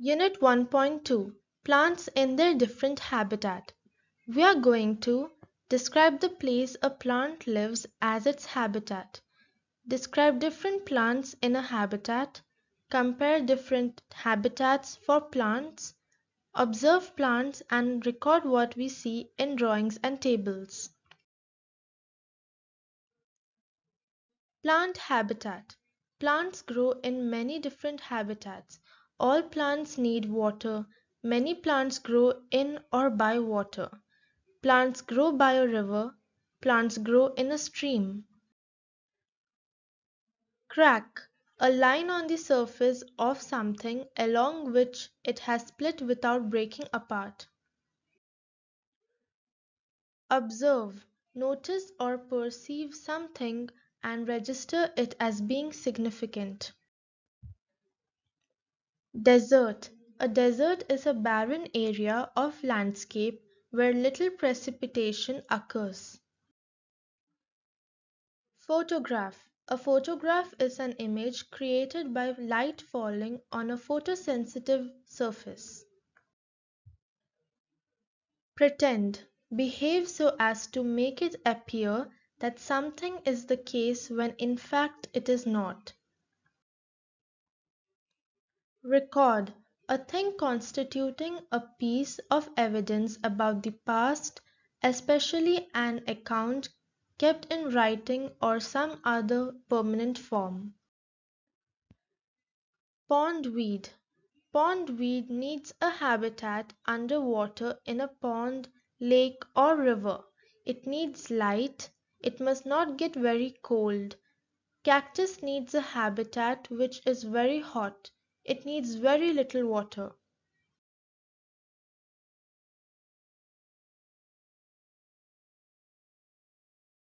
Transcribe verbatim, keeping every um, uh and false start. Unit one point two, Plants in their different habitat. We are going to describe the place a plant lives as its habitat. Describe different plants in a habitat. Compare different habitats for plants. Observe plants and record what we see in drawings and tables. Plant habitat. Plants grow in many different habitats. All plants need water. Many plants grow in or by water. Plants grow by a river. Plants grow in a stream. Crack. A line on the surface of something along which it has split without breaking apart. Observe. Notice or perceive something and register it as being significant. Desert. A desert is a barren area of landscape where little precipitation occurs. Photograph. A photograph is an image created by light falling on a photosensitive surface. Pretend. Behave so as to make it appear that something is the case when in fact it is not. Record. A thing constituting a piece of evidence about the past, especially an account kept in writing or some other permanent form. Pondweed. Pondweed needs a habitat underwater in a pond, lake, or river. It needs light. It must not get very cold. Cactus needs a habitat which is very hot. It needs very little water.